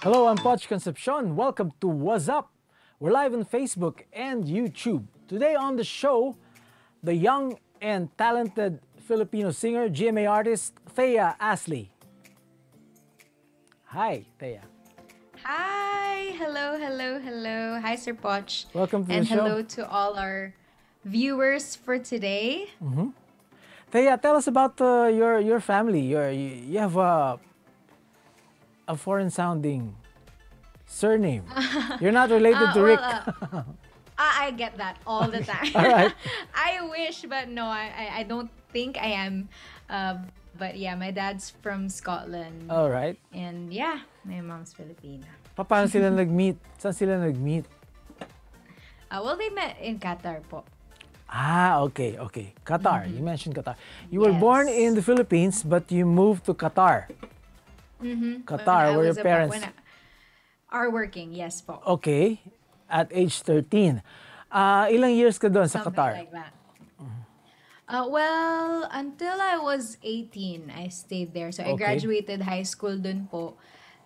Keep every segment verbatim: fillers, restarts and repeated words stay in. Hello, I'm Poch Concepcion. Welcome to What's Up. We're live on Facebook and YouTube. Today on the show, the young and talented Filipino singer, G M A artist, Thea Astley. Hi, Thea. Hi! Hello, hello, hello. Hi, Sir Poch. Welcome to and the show. And hello to all our viewers for today. Mm-hmm. Thea, tell us about uh, your, your family. Your, you, you have a, a foreign-sounding surname. You're not related uh, to Rick. Well, uh, I get that all the time. All right. I wish, but no, I, I don't think I am. Uh, but yeah, my dad's from Scotland. All right. And yeah, my mom's Filipina. Pa, paano sila nag-meet? Saan sila nag-meet? Uh, well, they met in Qatar po. Ah, okay, okay. Qatar. Mm-hmm. You mentioned Qatar. You yes. were born in the Philippines, but you moved to Qatar. Mm-hmm. Qatar, where your parents... I, are working, yes po. Okay. At age thirteen. Uh, ilang years ka doon sa Qatar? Something like that. Uh, well, until I was eighteen, I stayed there. So, okay. I graduated high school doon po.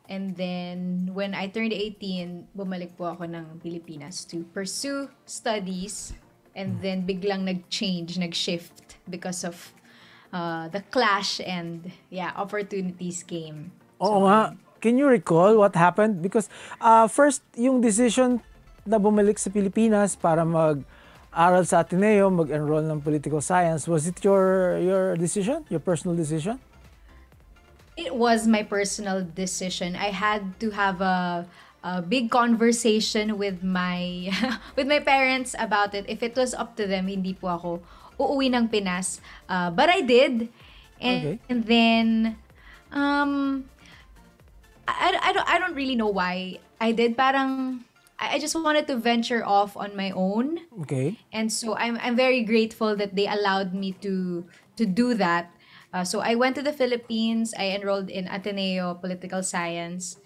And then, when I turned eighteen, bumalik po ako ng Pilipinas to pursue studies. And then, biglang nag-change, nag-shift because of uh, the clash and, yeah, opportunities came. Oo nga. So, can you recall what happened? Because uh, first, yung decision na bumalik sa Pilipinas para mag-aral sa Ateneo, mag-enroll ng political science. Was it your your decision? Your personal decision? It was my personal decision. I had to have a, a big conversation with my with my parents about it. If it was up to them, hindi po ako uuwi ng Pinas. Uh, but I did. And, okay. and then, um, I, I, don't, I don't really know why I did. Parang... I just wanted to venture off on my own. Okay. And so I'm I'm very grateful that they allowed me to to do that. Uh, so I went to the Philippines. I enrolled in Ateneo Political Science.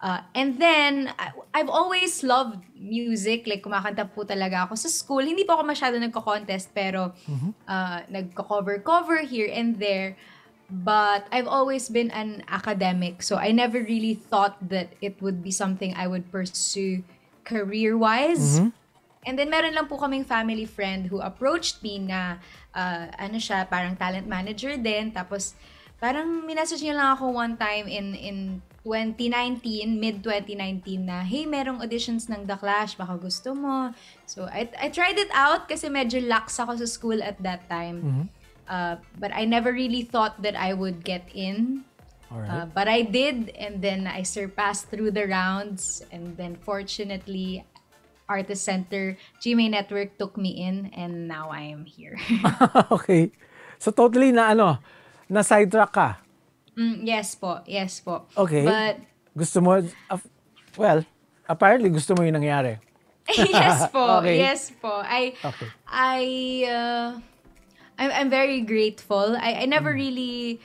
Uh, and then I, I've always loved music. Like kumakanta po talaga ako sa school. Hindi po ako masyado nagko-contest pero mm-hmm. uh, nagko-cover cover here and there. But I've always been an academic, so I never really thought that it would be something I would pursue career-wise. Mm-hmm. And then meron lang po kaming family friend who approached me na, uh, ano siya, parang talent manager din. Tapos, parang minessage niya lang ako one time in, in twenty nineteen, mid twenty nineteen na, hey, merong auditions ng The Clash, baka gusto mo. So, I, I tried it out kasi medyo lax ako sa school at that time. Mm-hmm. Uh, but I never really thought that I would get in. All right. Uh, but I did, and then I surpassed through the rounds, and then fortunately, Artist Center, G M A Network took me in, and now I am here. Okay. So totally na ano, na sidetrack ka? Mm, yes po, yes po. Okay. But, gusto mo, uh, well, apparently gusto mo yung nangyari. Yes po, okay. yes po. I, okay. I, uh, I'm, I'm very grateful. I, I never mm. really...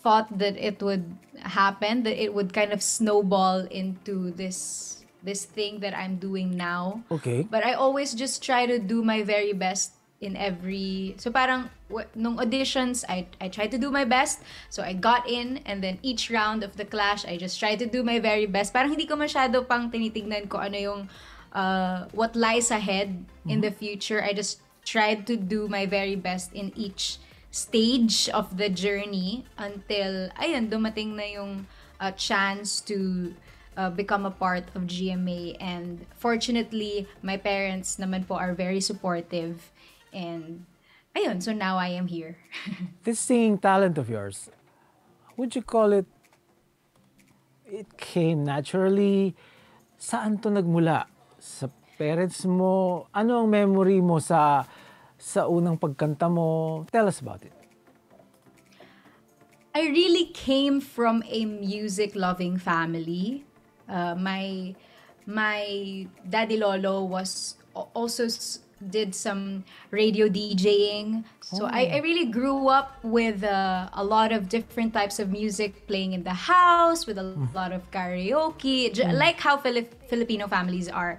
thought that it would happen, that it would kind of snowball into this this thing that I'm doing now. Okay. But I always just try to do my very best in every... So parang nung auditions, I, I tried to do my best. So I got in, and then each round of The Clash, I just tried to do my very best. Parang hindi ko masyado pang tinitignan ko ano yung... Uh, what lies ahead mm-hmm. in the future. I just tried to do my very best in each... stage of the journey until ayun dumating na yung uh, chance to uh, become a part of G M A, and fortunately my parents naman po are very supportive, and ayun, so now I am here. This singing talent of yours, would you call it it came naturally? Saan to nagmula? Sa parents mo? Ano ang memory mo sa sa unang pagkanta mo? Tell us about it. I really came from a music-loving family. Uh, my my daddy lolo was also did some radio DJing. So oh. I, I really grew up with uh, a lot of different types of music playing in the house, with a mm. lot of karaoke, mm. like how Filip Filipino families are.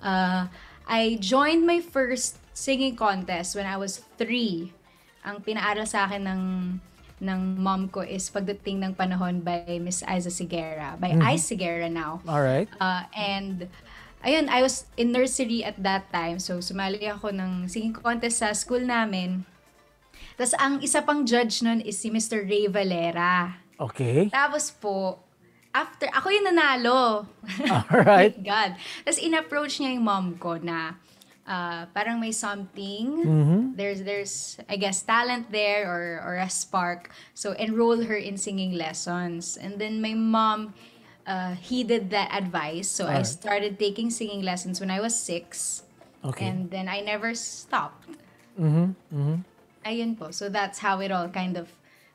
Uh, I joined my first singing contest when I was three. Ang pinaaral sa akin ng, ng mom ko is Pagdating ng Panahon by Miss Isa Siguera, by mm-hmm. Isa Siguera now. All right. Uh, and ayun, I was in nursery at that time. So sumali ako ng singing contest sa school namin. Tapos ang isa pang judge nun is si Mister Ray Valera. Okay. Tapos po, after, ako yung nanalo. Alright. Thank God. Tapos in-approach niya yung mom ko na uh, parang may something. Mm-hmm. There's, there's I guess, talent there or, or a spark. So, enroll her in singing lessons. And then my mom uh, heeded that advice. So, right. I started taking singing lessons when I was six. Okay. And then I never stopped. Mm-hmm. Mm-hmm. Ayun po. So, that's how it all kind of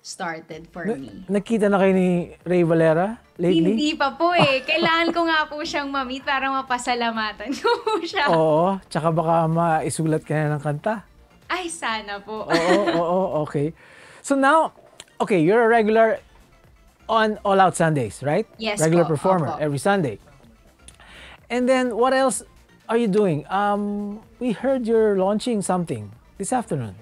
started for me. Nakita na kayo ni Ray Valera lately? Hindi pa po eh. Kailangan ko nga po siyang ma-meet para mapasalamatan ko po siya. Oo. Tsaka baka maisulat ka na ng kanta. Ay, sana po. Oo, oo, okay. So now, okay, you're a regular on All Out Sundays, right? Yes, regular po, performer po. Every Sunday. And then, what else are you doing? Um, we heard you're launching something this afternoon.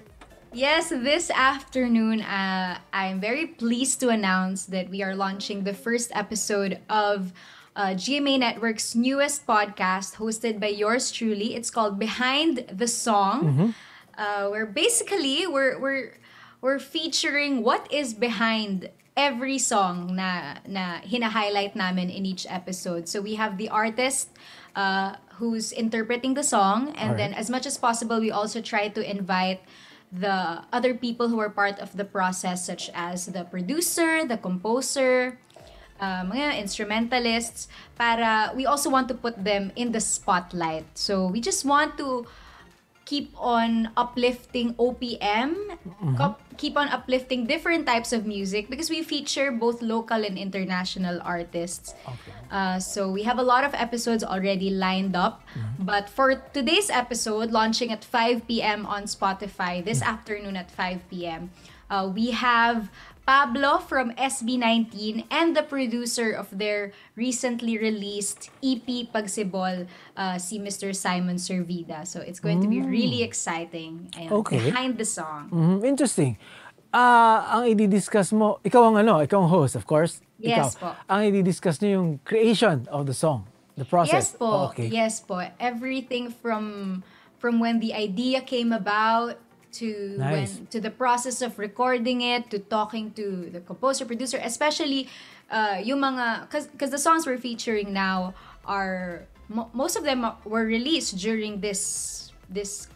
Yes, this afternoon, uh, I'm very pleased to announce that we are launching the first episode of uh, G M A Network's newest podcast hosted by yours truly. It's called Behind the Song, mm-hmm. uh, where basically we're, we're, we're featuring what is behind every song na, na hina-highlight namin in each episode. So we have the artist uh, who's interpreting the song, and All right. then as much as possible, we also try to invite the other people who are part of the process, such as the producer, the composer, uh, mga instrumentalists, para we also want to put them in the spotlight. So we just want to keep on uplifting O P M, mm-hmm. keep on uplifting different types of music because we feature both local and international artists. Okay. Uh, so we have a lot of episodes already lined up. Mm-hmm. But for today's episode, launching at five p m on Spotify, this mm-hmm. afternoon at five p m, uh, we have Pablo from S B nineteen and the producer of their recently released E P Pagsibol, uh, si Mister Simon Servida. So it's going mm. to be really exciting. Ayan, okay. Behind the Song. Mm-hmm. Interesting. Uh, ang i-discuss mo, ikaw ang ano, ikaw ang host, of course. Yes ikaw. po. Ang i-discuss niyo yung creation of the song, the process. Yes po. Oh, okay. Yes po. Everything from from when the idea came about, to nice. when, to the process of recording it, to talking to the composer, producer, especially uh, yung mga, cause, cause the songs we're featuring now are, mo most of them were released during this this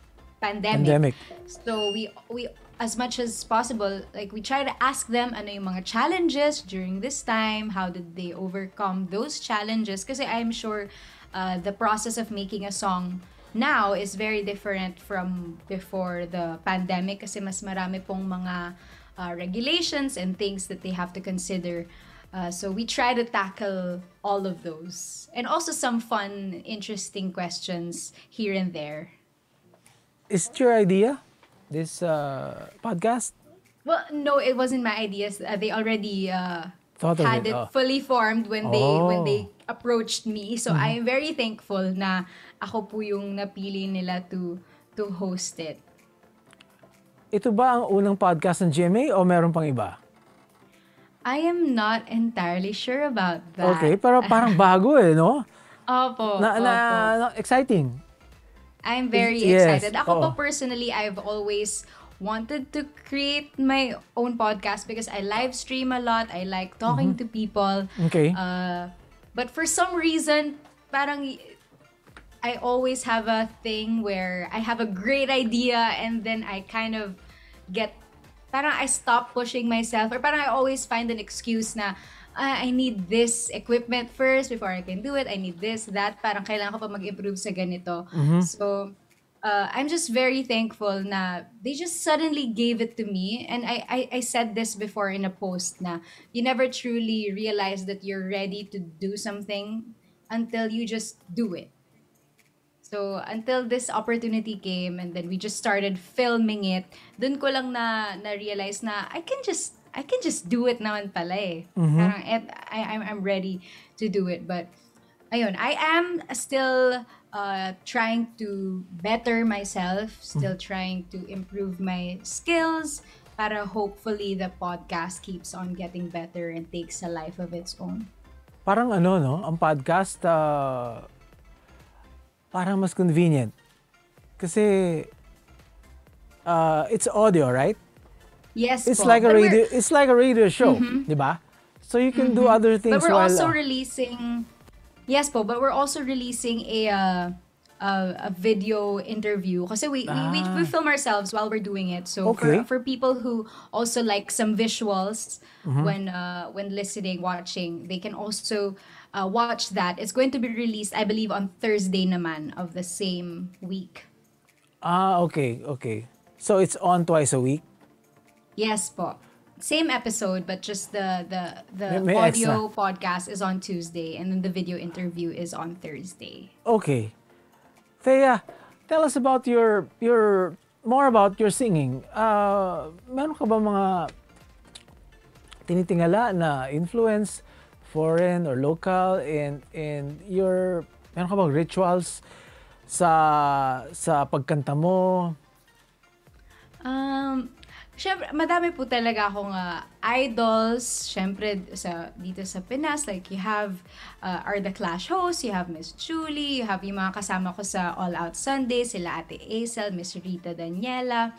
pandemic. pandemic. So we we as much as possible, like we try to ask them ano yung mga challenges during this time, how did they overcome those challenges? Kasi I'm sure uh, the process of making a song now is very different from before the pandemic kasi mas marami pong mga uh, regulations and things that they have to consider. Uh, so we try to tackle all of those. And also some fun, interesting questions here and there. Is it your idea, this uh, podcast? Well, no, it wasn't my idea. Uh, they already uh, had it, it oh. fully formed when oh. they when they approached me. So mm-hmm. I'm very thankful na ako po yung napili nila to to host it. Ito ba ang unang podcast ng G M A o meron pang iba? I am not entirely sure about that. Okay, pero parang bago eh, no? Opo. Na, opo. Na, na, exciting. I'm very yes. excited. Ako Oo. po personally, I've always wanted to create my own podcast because I live stream a lot. I like talking mm-hmm. to people. Okay. Uh, but for some reason, parang I always have a thing where I have a great idea and then I kind of get, parang I stop pushing myself or parang I always find an excuse na ah, I need this equipment first before I can do it. I need this, that. Parang kailangan ko pa mag-improve sa ganito. Mm-hmm. So uh, I'm just very thankful na they just suddenly gave it to me. And I, I, I said this before in a post na you never truly realize that you're ready to do something until you just do it. So, until this opportunity came and then we just started filming it, dun ko lang na, na realize na I can just I can just do it naman pala eh. Mm-hmm. Parang I I'm I'm ready to do it, but ayun, I am still uh, trying to better myself, still mm-hmm. trying to improve my skills. para hopefully the podcast keeps on getting better and takes a life of its own. Parang ano, no? Ang podcast, uh, parang mas convenient. Kasi uh, it's audio, right? Yes, it's po. like a radio. It's like a radio show, mm-hmm. di ba? So you can mm-hmm. do other things. But we're while, also uh, releasing. Yes, po. But we're also releasing a uh, a, a video interview. Because we, ah. we we we film ourselves while we're doing it. So okay. for for people who also like some visuals mm-hmm. when uh, when listening, watching, they can also uh, watch that. It's going to be released, I believe, on Thursday naman of the same week. Ah, okay, okay. So it's on twice a week. Yes, po. Same episode, but just the the the may, may audio extra. podcast is on Tuesday, and then the video interview is on Thursday. Okay, Thea, tell us about your your more about your singing. Uh, meron ka ba mga tinitingala na influence, foreign or local, and and your meron ka bang rituals sa sa pagkanta mo? Um. Siyempre, madami po talaga akong uh, idols. Siyempre, sa, dito sa Pinas, like you have uh, are The Clash hosts, you have Miss Julie, you have yung mga kasama ko sa All Out Sundays, sila Ate Azel, Miss Rita Daniela.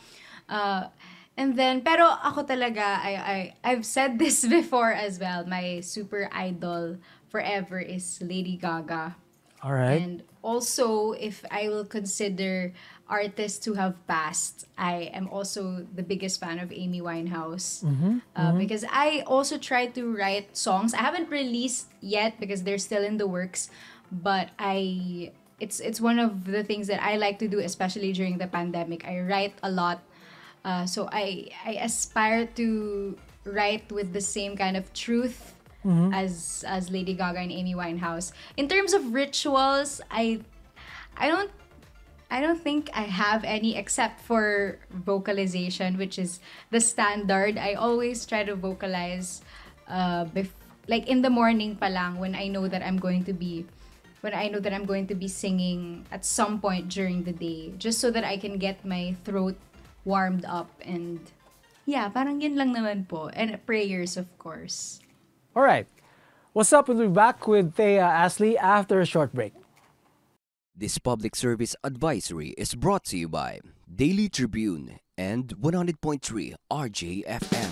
Uh, and then, pero ako talaga, I, I, I've said this before as well, my super idol forever is Lady Gaga. All right. And also, if I will consider artists who have passed, I am also the biggest fan of Amy Winehouse mm-hmm, uh, mm-hmm. because I also try to write songs. I haven't released yet because they're still in the works, but I it's it's one of the things that I like to do, especially during the pandemic. I write a lot, uh, so I I aspire to write with the same kind of truth mm-hmm. as as Lady Gaga and Amy Winehouse. In terms of rituals, I I don't. I don't think I have any except for vocalization, which is the standard. I always try to vocalize uh, bef- like in the morning pa lang when I know that I'm going to be when I know that I'm going to be singing at some point during the day, just so that I can get my throat warmed up. And yeah, parang yun lang naman po. And prayers, of course. All right. What's up? We'll be back with Thea Astley after a short break. This public service advisory is brought to you by Daily Tribune and one hundred point three R J F M.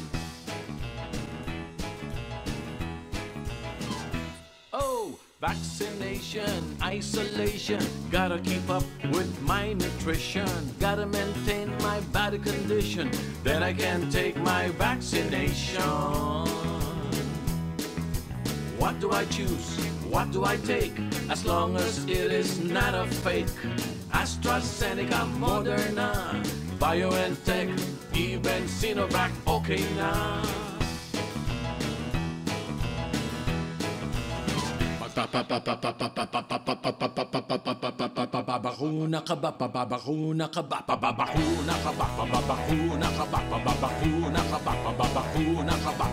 Oh, vaccination, isolation, gotta keep up with my nutrition, gotta maintain my body condition, then I can take my vaccination. What do I choose? What do I take? As long as it is not a fake. AstraZeneca, Moderna, BioNTech, even Sinovac, okay na. Babakuna ka ba? Babakuna ka ba? Babakuna ka ba? Babakuna ka ba? Babakuna ka ba? Babakuna ka ba?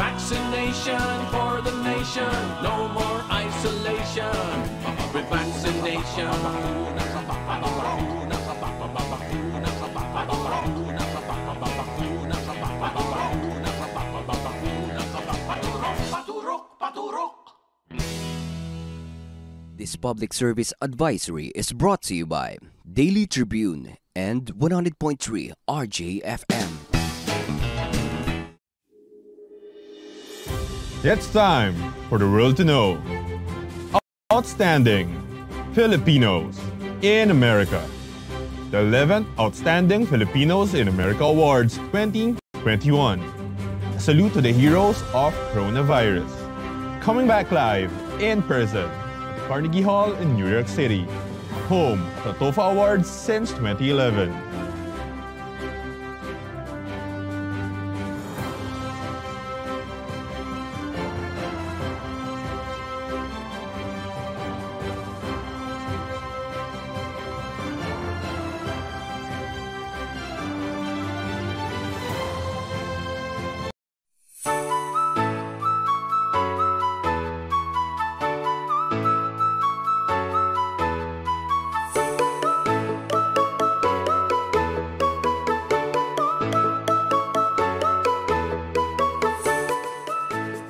Vaccination for the nation, no more isolation. With vaccination, this public service advisory is brought to you by Daily Tribune and one hundred point three R J F M. It's time for the world to know. Outstanding Filipinos in America. The eleventh Outstanding Filipinos in America Awards twenty twenty-one. A salute to the heroes of coronavirus. Coming back live in person at Carnegie Hall in New York City, home of the TOFA Awards since twenty eleven.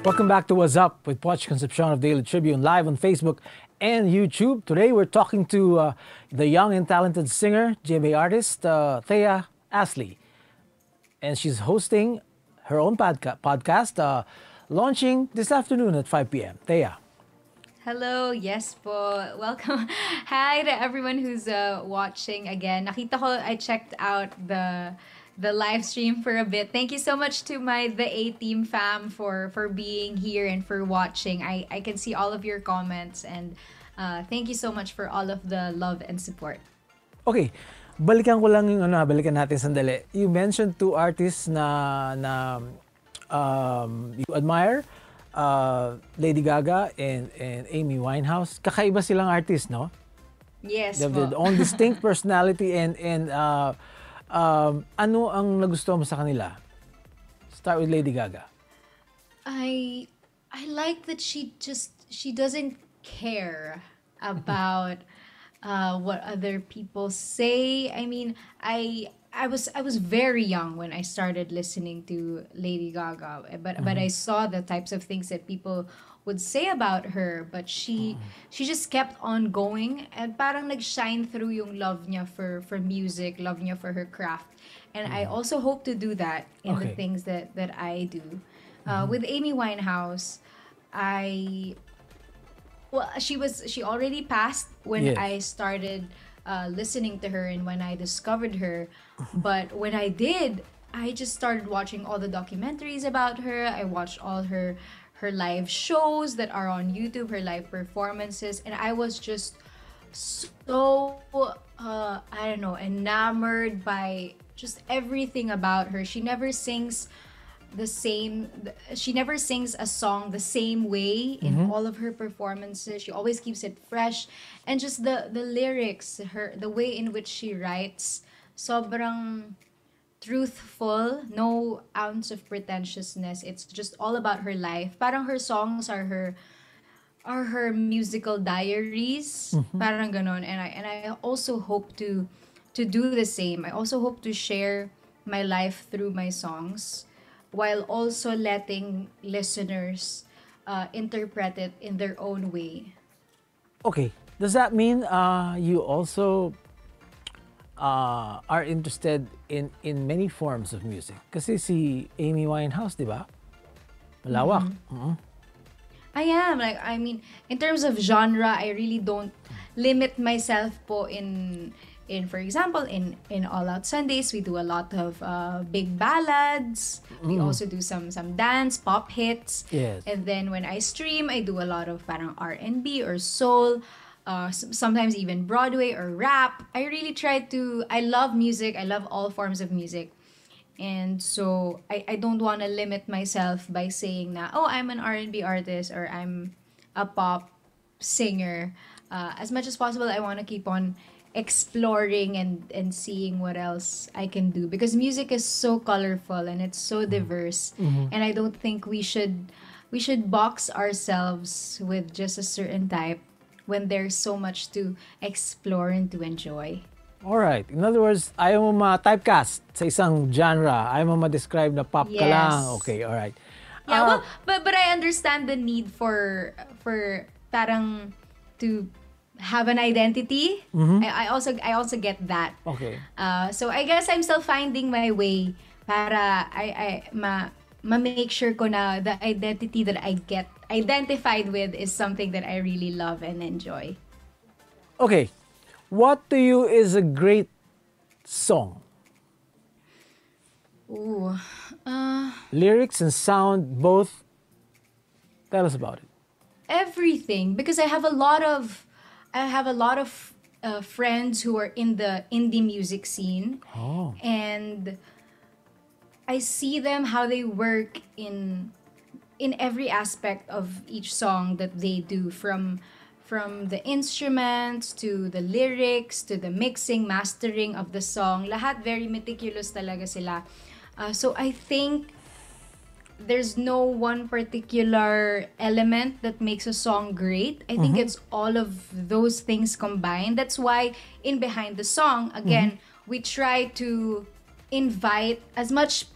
Welcome back to What's Up with Pocholo Concepcion of Daily Tribune, live on Facebook and YouTube. Today we're talking to uh, the young and talented singer, G M A artist, uh, Thea Astley. And she's hosting her own podca podcast, uh, launching this afternoon at five p m Thea. Hello, yes po. Welcome. Hi to everyone who's uh, watching again. Nakita ko, I checked out the... the live stream for a bit. Thank you so much to my The A-Team fam for for being here and for watching. I, I can see all of your comments, and uh, thank you so much for all of the love and support. Okay, balikan ko lang yung ano, balikan natin sandali. You mentioned two artists na, na um, you admire, uh, Lady Gaga and, and Amy Winehouse. Kakaiba silang artist, no? Yes. They have their own distinct personality and, and uh, Um, ano ang nagustuhan mo sa kanila? Start with Lady Gaga. I I like that she just she doesn't care about uh, what other people say. I mean, I I was I was very young when I started listening to Lady Gaga, but mm-hmm. but I saw the types of things that people would say about her. But she mm-hmm. she just kept on going, and parang nag-shine through yung love niya for for music, love niya for her craft. And mm-hmm. I also hope to do that in okay. the things that that I do. Mm-hmm. Uh, with Amy Winehouse, I well she was she already passed when yes. I started uh, listening to her and when I discovered her. But when I did, I just started watching all the documentaries about her. I watched all her. her live shows that are on YouTube, her live performances, and I was just so, uh, I don't know, enamored by just everything about her. She never sings the same, she never sings a song the same way in mm-hmm. all of her performances. She always keeps it fresh, and just the, the lyrics, her the way in which she writes, sobrang truthful, no ounce of pretentiousness. It's just all about her life. Parang her songs are her are her musical diaries. Mm-hmm. Parang ganon. And I and I also hope to to do the same. I also hope to share my life through my songs, while also letting listeners uh, interpret it in their own way. Okay. Does that mean uh, you also Uh, are interested in in many forms of music? Kasi si Amy Winehouse, di ba? Malawak. Mm-hmm. Mm-hmm. I am. Like, I mean, in terms of genre, I really don't limit myself po in, in for example, in, in All Out Sundays, we do a lot of uh, big ballads. Mm-hmm. We also do some some dance, pop hits. Yes. And then when I stream, I do a lot of parang R and B or soul. Uh, sometimes even Broadway or rap. I really try to, I love music, I love all forms of music. And so I, I don't want to limit myself by saying that, oh, I'm an R and B artist or I'm a pop singer. Uh, as much as possible, I want to keep on exploring and, and seeing what else I can do. Because music is so colorful and it's so diverse. Mm-hmm. And I don't think we should, we should box ourselves with just a certain type when there's so much to explore and to enjoy. All right. In other words, ayaw mo ma-typecast sa isang genre. Ayaw mo ma-describe na pop yes. ka lang. Okay, all right. Yeah, uh, well, but but I understand the need for for parang to have an identity. Mm-hmm. I, I also I also get that. Okay. Uh, so I guess I'm still finding my way para I I ma ma-make sure ko na the identity that I get identified with is something that I really love and enjoy. Okay, what to you is a great song? Ooh, uh, lyrics and sound both. Tell us about it. Everything, because I have a lot of, I have a lot of uh, friends who are in the indie music scene, oh. and I see them how they work in. in every aspect of each song that they do, from from the instruments to the lyrics to the mixing, mastering of the song. Lahat very meticulous talaga sila. Uh, so I think there's no one particular element that makes a song great. I think mm-hmm. it's all of those things combined. That's why in Behind the Song, again, mm-hmm. we try to invite as much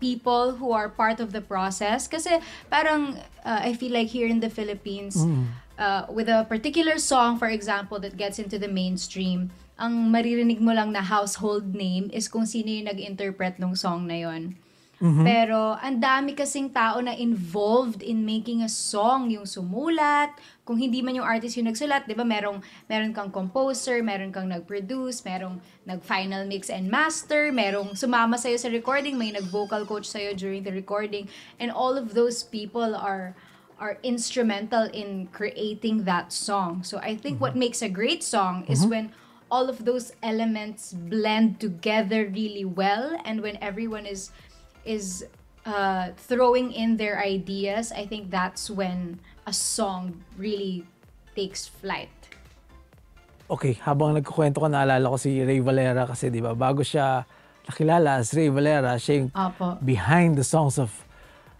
people who are part of the process. Kasi parang uh, I feel like here in the Philippines, mm. uh, with a particular song, for example, that gets into the mainstream, ang maririnig mo lang na household name is kung sino yung nag-interpret ng song na yon. Mm-hmm. Pero ang dami kasing tao na involved in making a song, yung sumulat, kung hindi man yung artist yung nagsulat, 'di ba? Merong meron kang composer, meron kang nag-produce, merong nag-final mix and master, merong sumama sa iyo sa recording, may nag-vocal coach sa iyo during the recording, and all of those people are are instrumental in creating that song. So I think mm-hmm. what makes a great song mm-hmm. is when all of those elements blend together really well, and when everyone is is uh, throwing in their ideas, I think that's when a song really takes flight. Okay, habang nagkukwento ko, naalala ko si Ray Valera kasi, di ba, bago siya nakilala as Ray Valera, siya yung Opo. behind the songs of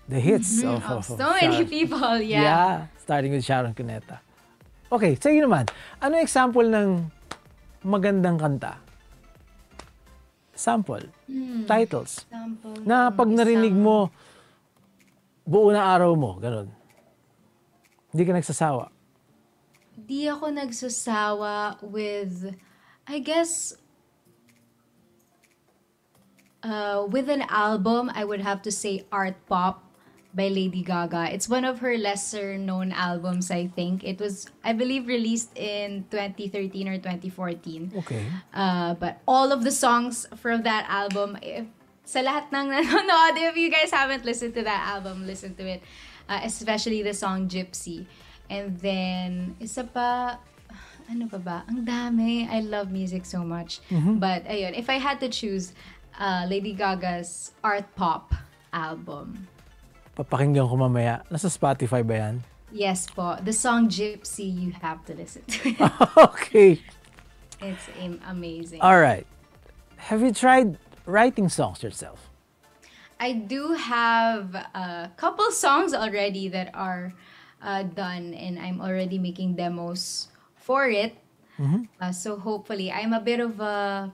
the hits. Mm-hmm. of, of, of so Sharon. many people, yeah. Yeah, starting with Sharon Cuneta. Okay, sige naman, ano example ng magandang kanta? Sample. Mm. Titles. Sample. Na pag narinig mo, buo na araw mo. Ganun. Hindi ka nagsasawa. Hindi ako nagsasawa with, I guess, uh, with an album, I would have to say Art Pop by Lady Gaga. It's one of her lesser-known albums, I think. It was, I believe, released in twenty thirteen or twenty fourteen. Okay. Uh, but all of the songs from that album, if, sa lahat ng nanonood, if you guys haven't listened to that album, listen to it. Uh, especially the song Gypsy. And then, isa pa, ano ba ba? Ang dami. I love music so much. Mm-hmm. But, ayun, if I had to choose uh, Lady Gaga's Art Pop album, papakinggan ko mamaya. Nasa Spotify ba yan? Yes po. The song Gypsy, you have to listen to it. Okay. It's amazing. All right. Have you tried writing songs yourself? I do have a couple songs already that are uh, done, and I'm already making demos for it. Mm-hmm. Uh, so hopefully, I'm a bit of a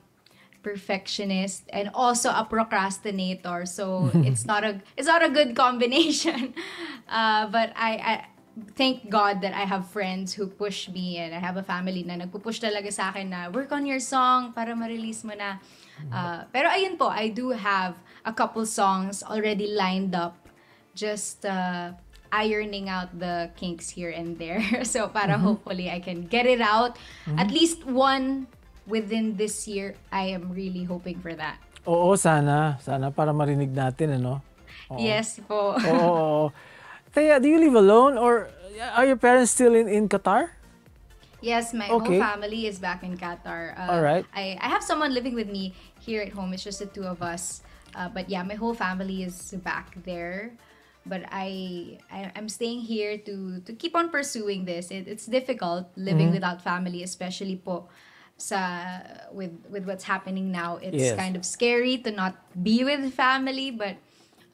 perfectionist and also a procrastinator, so it's not a it's not a good combination, uh, but I, I thank God that I have friends who push me, and I have a family na nagpupush talaga sa akin na work on your song para ma-release mo na. Uh, pero ayun po, I do have a couple songs already lined up, just uh, ironing out the kinks here and there, so para mm-hmm. hopefully I can get it out mm-hmm. at least one within this year. I am really hoping for that. Oo, sana. Sana para marinig natin, ano? Oo. Yes po. Oo. Thea, do you live alone, or are your parents still in, in Qatar? Yes, my okay. whole family is back in Qatar. Uh, All right. I, I have someone living with me here at home. It's just the two of us. Uh, but yeah, my whole family is back there. But I, I I'm staying here to, to keep on pursuing this. It, it's difficult living mm-hmm. without family, especially po. Sa, with with what's happening now, it's yes. kind of scary to not be with family, but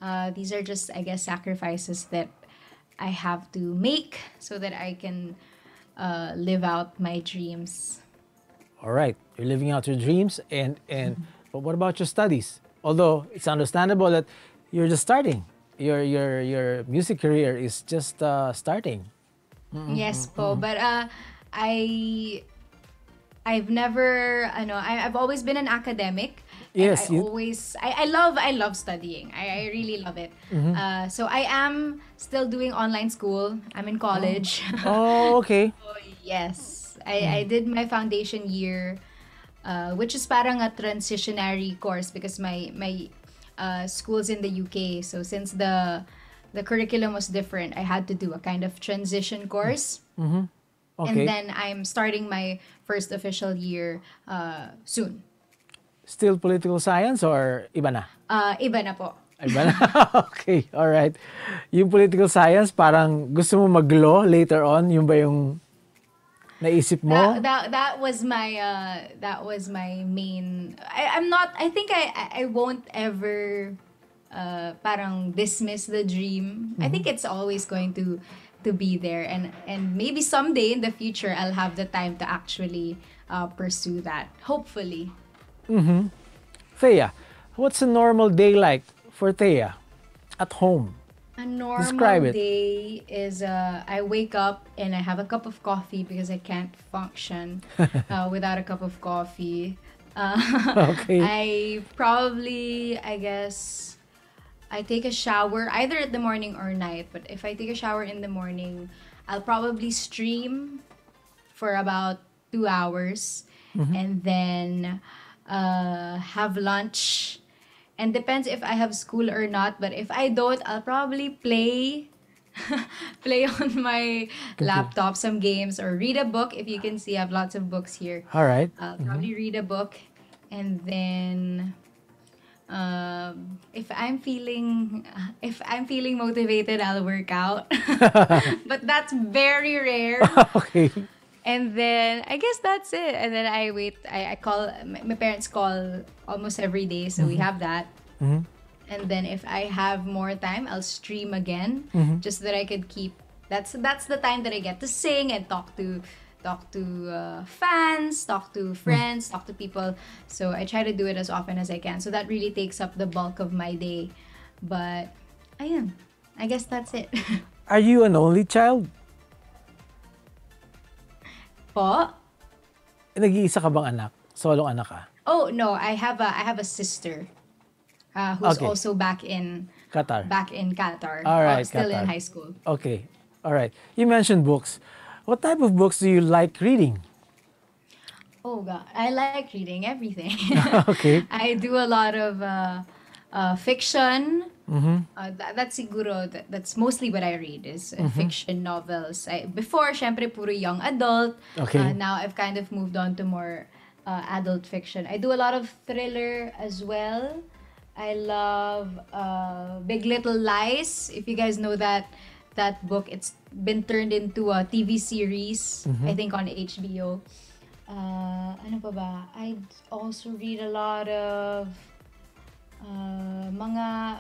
uh, these are just, I guess, sacrifices that I have to make so that I can uh, live out my dreams. All right, you're living out your dreams, and and mm-hmm. but what about your studies? Although it's understandable that you're just starting, your your your music career is just uh, starting. Mm-hmm. Yes, po, mm-hmm. but uh, I. I've never, I know, I, I've always been an academic. Yes. I you... always, I, I love, I love studying. I, I really love it. Mm-hmm. Uh, so I am still doing online school. I'm in college. Oh, oh okay. So, yes. I, mm. I did my foundation year, uh, which is parang a transitionary course because my, my uh, school's in the U K. So since the, the curriculum was different, I had to do a kind of transition course. Mm-hmm. Okay. And then I'm starting my first official year uh, soon. Still political science or iba na? Uh, iba na po. Iba na? Okay, alright. Yung political science, parang gusto mo mag-law later on? Yung ba yung naisip mo? That, that, that was my, uh, that was my main... I, I'm not, I think I, I won't ever uh, parang dismiss the dream. Mm-hmm. I think it's always going to... to be there, and and maybe someday in the future I'll have the time to actually uh, pursue that, hopefully. Mm-hmm. Thea, what's a normal day like for Thea at home? A normal Describe it. day is uh, I wake up and I have a cup of coffee because I can't function uh, without a cup of coffee. Uh, okay. I probably, I guess, I take a shower either at the morning or night. But if I take a shower in the morning, I'll probably stream for about two hours mm-hmm. and then uh, have lunch. And depends if I have school or not. But if I don't, I'll probably play, play on my laptop some games or read a book. If you can see, I have lots of books here. All right. I'll mm-hmm. probably read a book. And then, um, if I'm feeling, if I'm feeling motivated, I'll work out. But that's very rare. Okay. And then, I guess that's it. And then I wait, I, I call, my, my parents call almost every day. So mm-hmm. we have that. Mm-hmm. And then if I have more time, I'll stream again. Mm-hmm. Just so that I could keep, that's that's the time that I get to sing and talk to talk to uh, fans, talk to friends, mm-hmm. talk to people. So I try to do it as often as I can. So that really takes up the bulk of my day. But, ayun, I guess that's it. Are you an only child? Po? Nag-iisa ka bang anak? Solong anak ka? Oh, no. I have a, I have a sister uh, who's okay. also back in Qatar. Back in Qatar. All right, still Qatar. in high school. Okay. All right. You mentioned books. What type of books do you like reading? Oh, God. I like reading everything. Okay. I do a lot of uh, uh, fiction. Mm-hmm. Uh, that, that's siguro, that, that's mostly what I read is uh, mm-hmm. fiction novels. I, before, syempre, puro young adult. Okay. Uh, now I've kind of moved on to more uh, adult fiction. I do a lot of thriller as well. I love uh, Big Little Lies. If you guys know that that book, it's been turned into a T V series, mm-hmm. I think on H B O. Uh, ano pa ba? I also read a lot of uh, mga...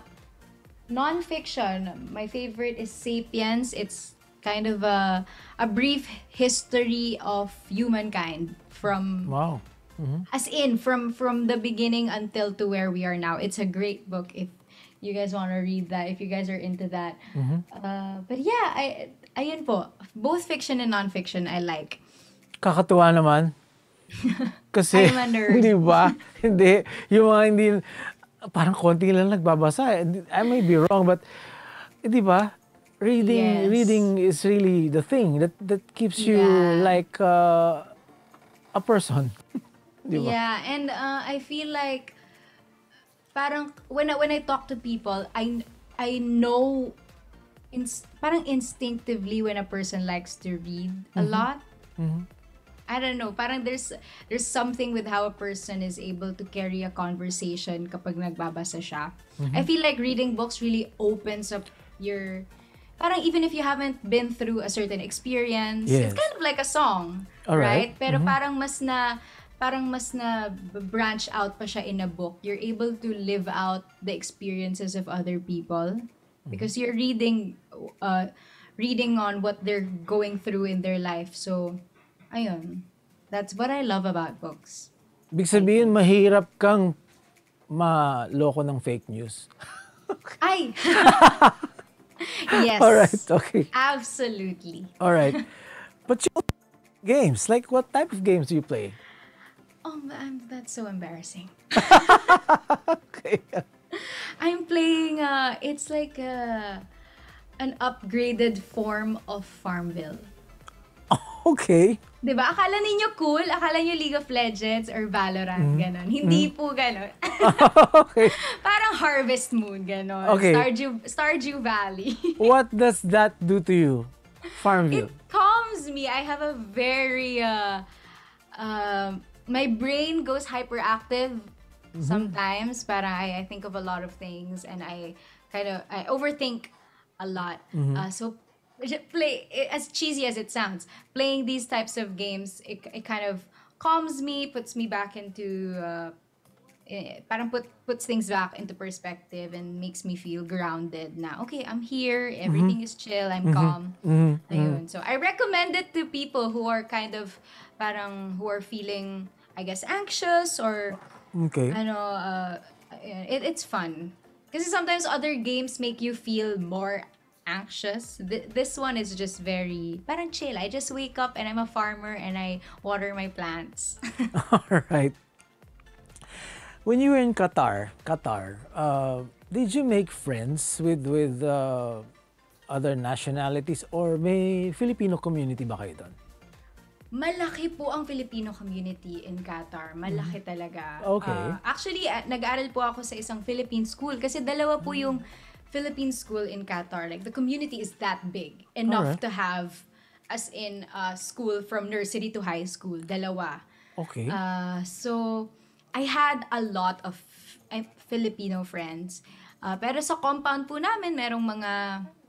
non-fiction. My favorite is *Sapiens*. It's kind of a a brief history of humankind from wow, mm-hmm. as in from from the beginning until to where we are now. It's a great book if you guys want to read that. If you guys are into that, mm-hmm. uh, but yeah, I ayun po. Both fiction and non-fiction, I like. Kakatuwa naman. Kasi I'm a nerd. Hindi ba? Hindi yung mga hindi. Parang konti lang nagbabasa. I may be wrong, but di ba? Reading, yes. reading is really the thing that that keeps you yeah. like uh, a person. Di ba? Yeah, and uh, I feel like parang when I, when I talk to people, I I know in, parang instinctively when a person likes to read mm-hmm. a lot. Mm-hmm. I don't know, parang there's there's something with how a person is able to carry a conversation kapag nagbabasa siya. Mm-hmm. I feel like reading books really opens up your, parang even if you haven't been through a certain experience, yes. it's kind of like a song, right? right? Pero mm-hmm. parang mas na, parang mas na branch out pa siya in a book. You're able to live out the experiences of other people mm-hmm. because you're reading, uh, reading on what they're going through in their life. So, ayun. That's what I love about books. Ibig sabihin, mahirap kang maloko ng fake news. Ay! Yes. All right, okay. Absolutely. All right. But you games, like what type of games do you play? Oh, I'm, that's so embarrassing. Okay. I'm playing, uh, it's like a, an upgraded form of Farmville. Okay. Diba? Akala ninyo cool, akala nyo League of Legends or Valorant, mm-hmm. ganon. Hindi mm-hmm. po ganon. Okay. Parang Harvest Moon, ganon. Okay. Stardew, Stardew Valley. What does that do to you, Farmville? It calms me. I have a very, uh, uh, my brain goes hyperactive mm-hmm. sometimes. Parang I, I think of a lot of things and I kind of, I overthink a lot. Mm-hmm. Uh, so, play as cheesy as it sounds, playing these types of games, it, it kind of calms me, puts me back into uh, it, parang put puts things back into perspective and makes me feel grounded. Now, okay, I'm here, everything mm-hmm. is chill, I'm mm-hmm. calm. Mm-hmm. Ayun. So I recommend it to people who are kind of parang who are feeling, I guess, anxious or okay. ano, uh, it, it's fun. Because sometimes other games make you feel more anxious. Th this one is just very parang chill. I just wake up and I'm a farmer and I water my plants. All right. When you were in Qatar, Qatar, uh, did you make friends with with uh, other nationalities, or may Filipino community ba kayo doon? Malaki po ang Filipino community in Qatar. Malaki talaga. Okay. Uh, actually, uh, nag-aaral po ako sa isang Philippine school kasi dalawa po yung Philippine school in Qatar. Like, the community is that big. Enough right. to have, as in, uh, school from nursery to high school. Dalawa. Okay. Uh, so, I had a lot of uh, Filipino friends. Uh, pero sa compound po namin, merong mga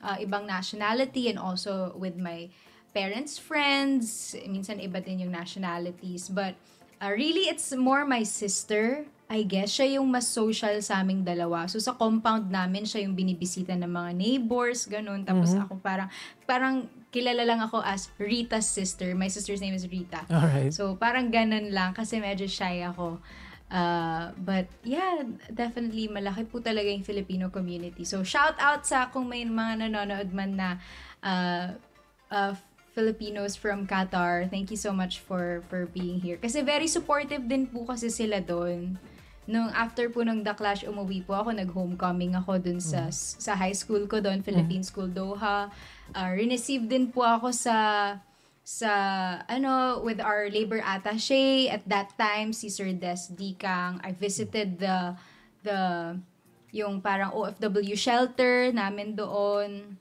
uh, ibang nationality, and also with my parents' friends, minsan iba din yung nationalities, but uh, really it's more my sister, I guess. Siya yung mas social sa aming dalawa. So sa compound namin, siya yung binibisita ng mga neighbors, ganun. Tapos mm-hmm. ako parang, parang kilala lang ako as Rita's sister. My sister's name is Rita. Alright. So parang ganun lang kasi medyo shy ako. Uh, but yeah, definitely malaki po talaga yung Filipino community. So shout out sa kung may mga nanonood man na uh, uh, Filipinos from Qatar, thank you so much for for being here. Kasi very supportive din po kasi sila doon. Nung after po ng The Clash, umuwi po ako, nag-homecoming ako doon sa mm. sa high school ko doon, Philippine mm. School Doha. Uh, Re-receive din po ako sa sa ano with our labor attaché at that time, si Sir Des Dicang. I visited the the yung parang O F W shelter namin doon.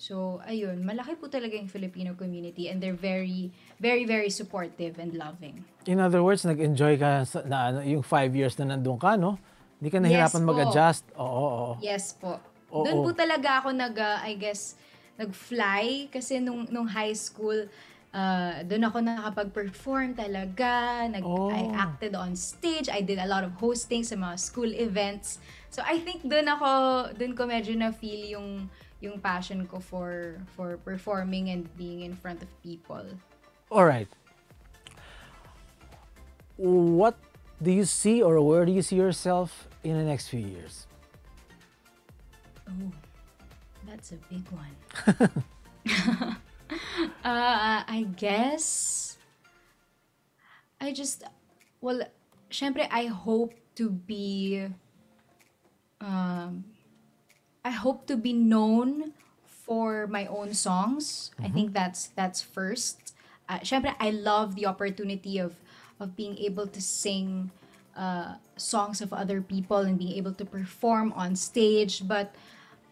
So, ayun, malaki po talaga yung Filipino community, and they're very, very, very supportive and loving. In other words, nag-enjoy ka sa, na, ano, yung five years na nandun ka, no? Hindi ka nahirapan yes, mag-adjust. Oo, oo, oo. Yes po. Oo, doon oo. po talaga ako nag, uh, I guess, nag-fly. Kasi nung, nung high school, uh, doon ako nakapag-perform talaga. Nag, oh. I acted on stage. I did a lot of hosting sa mga school events. So, I think doon ako, doon ko medyo na-feel yung yung passion ko for for performing and being in front of people. All right. What do you see, or where do you see yourself in the next few years? Oh, that's a big one. uh, I guess I just well, syempre I hope to be um I hope to be known for my own songs. Mm-hmm. I think that's that's first. Uh, syempre, I love the opportunity of of being able to sing uh, songs of other people and being able to perform on stage. But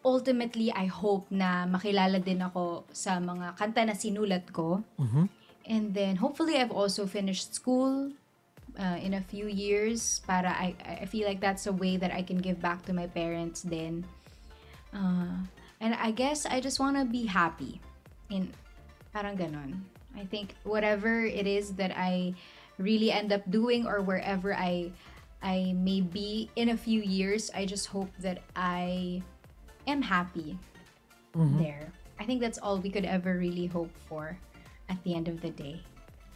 ultimately, I hope na makilala din ako sa mga kanta na sinulat ko. Mm-hmm. And then hopefully, I've also finished school uh, in a few years. Para I I feel like that's a way that I can give back to my parents then. Uh, and I guess I just want to be happy. In parang ganon. I think whatever it is that I really end up doing, or wherever I I may be in a few years, I just hope that I am happy mm-hmm. there. I think that's all we could ever really hope for at the end of the day.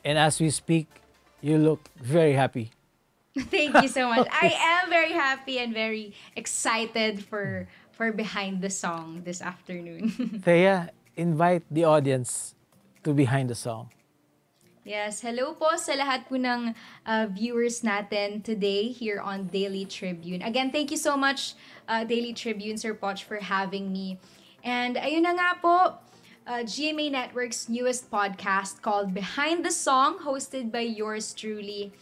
And as we speak, you look very happy. Thank you so much. I am very happy and very excited for for Behind the Song this afternoon. Thea, invite the audience to Behind the Song. Yes, hello po sa lahat po ng uh, viewers natin today here on Daily Tribune. Again, thank you so much uh, Daily Tribune, Sir Poch, for having me. And ayun na nga po, Uh, G M A Network's newest podcast called Behind the Song, hosted by yours truly,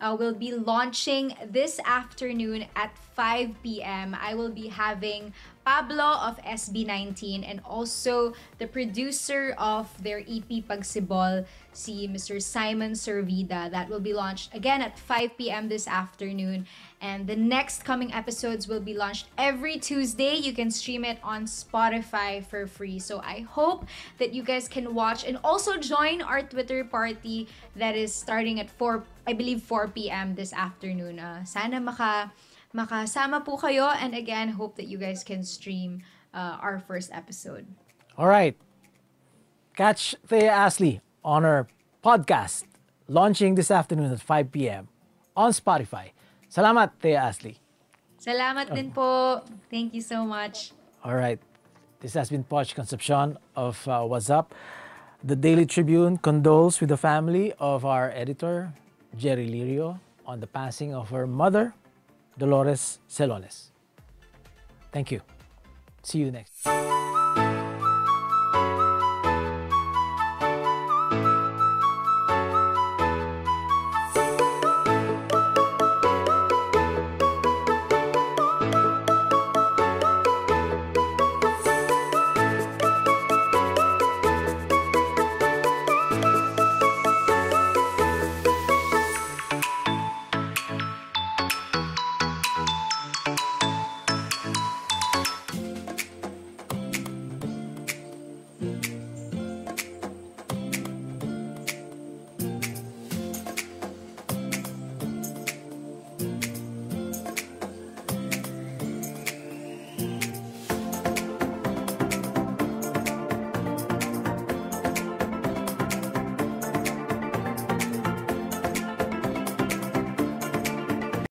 Uh, will be launching this afternoon at five p m I will be having Pablo of S B nineteen and also the producer of their E P Pagsibol, si Mister Simon Servida. That will be launched again at five p m this afternoon. And the next coming episodes will be launched every Tuesday. You can stream it on Spotify for free. So I hope that you guys can watch and also join our Twitter party that is starting at four, I believe four p m this afternoon. Uh, sana maka makasama po kayo. And again, hope that you guys can stream uh, our first episode. All right. Catch Thea Astley on our podcast launching this afternoon at five p m on Spotify. Salamat, Thea Astley. Salamat din po. Thank you so much. All right. This has been Poch Concepcion of uh, What's Up. The Daily Tribune condoles with the family of our editor, Jerry Lirio, on the passing of her mother, Dolores Celones. Thank you. See you next.